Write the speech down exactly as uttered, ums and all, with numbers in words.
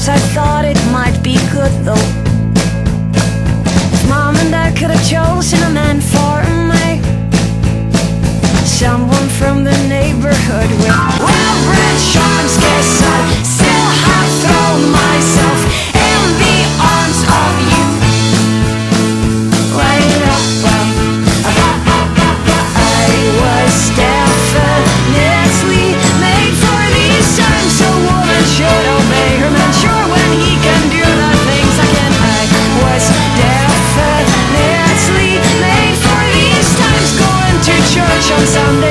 Sometimes I thought it might be good though. Mom and I could have chosen a man for me, someone from the neighborhood with well-bred shopping skills. I still have thrown myself in the arms of you. I was definitely made for these times, so woman should obey her man. Sure, when he can do the things I can. I was definitely made for these times, going to church on Sunday.